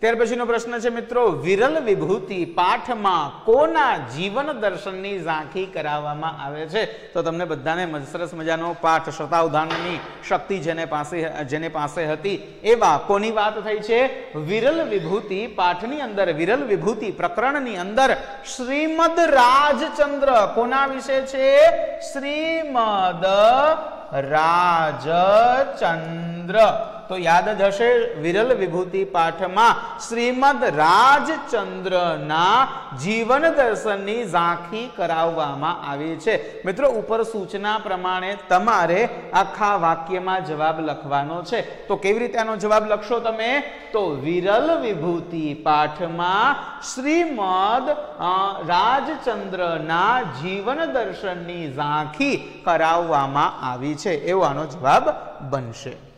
त्यार पछीनो प्रश्न छे मित्रों, विरल विभूति पाठ में कोना जीवन दर्शन की झांखी करावामां आवे छे? तो तमने बधाने सरस मजानो पाठ शतावधाननी शक्ति जेने पासे हती एवा कोनी वात थई छे? विरल विभूति पाठनी अंदर, विरल विभूति प्रकरणनी अंदर श्रीमद राजचंद्र कोना विषे छे? श्रीमद राजचंद्र। तो याद जशे विरल विभूति पाठ में श्रीमद राजचंद्र ना जीवन दर्शन की झांखी करावामां आवी छे। मित्रों उपर सूचना प्रमाणे तमारे आखा वाक्य में जवाब लखवानो छे। तो केवी रीते आनो जवाब लखशो तमे? तो विरल विभूति पाठ में श्रीमद राजचंद्र ना जीवन दर्शन की झांखी करावामां आवी छे एवो आनो जवाब बनशे।